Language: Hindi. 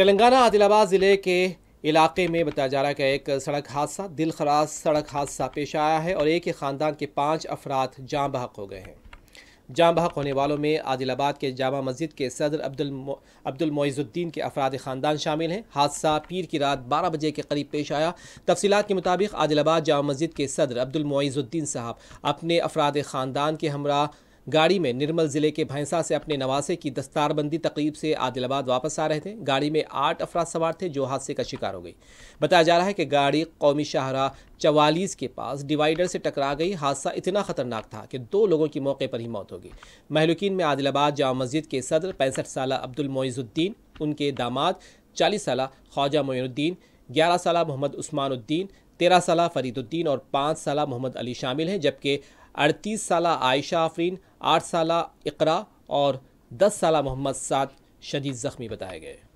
तेलंगाना आदिलाबाद ज़िले के इलाके में बताया जा रहा है कि एक सड़क हादसा दिलखराज सड़क हादसा पेश आया है और एक ही ख़ानदान के 5 अफराद जाम बहक हो गए हैं। जाम बहक होने वालों में आदिलाबाद के जामा मस्जिद के सदर अब्दुलमोजुद्दीन के अफराद ख़ानदान शामिल हैं। हादसा पीर की रात 12 बजे के करीब पेश आया। तफसीलात के मुताबिक आदिलाबाद जामा मस्जिद के सदर अब्दुलमोजुद्दीन साहब अपने अफराद ख़ानदान के हमरा गाड़ी में निर्मल ज़िले के भैंसा से अपने नवासे की दस्तारबंदी तकरीब से आदिलाबाद वापस आ रहे थे। गाड़ी में 8 अफराद सवार थे जो हादसे का शिकार हो गई। बताया जा रहा है कि गाड़ी कौमी शाहरा 44 के पास डिवाइडर से टकरा गई। हादसा इतना ख़तरनाक था कि 2 लोगों की मौके पर ही मौत हो गई। महलुकीन में आदिलाबाद जामा मस्जिद के सदर 65 साल अब्दुलमोजुद्दीन, उनके दामाद 40 साल ख्वाजा मुईनुद्दीन, 11 साल मोहम्मद उस्मानुद्दीन, 13 साल फरीदुद्दीन और 5 साल मोहम्मद अली शामिल हैं, जबकि 38 साल आयशा आफरीन, 8 साल इकरा और 10 साल मोहम्मद सात शदीद ज़ख्मी बताए गए।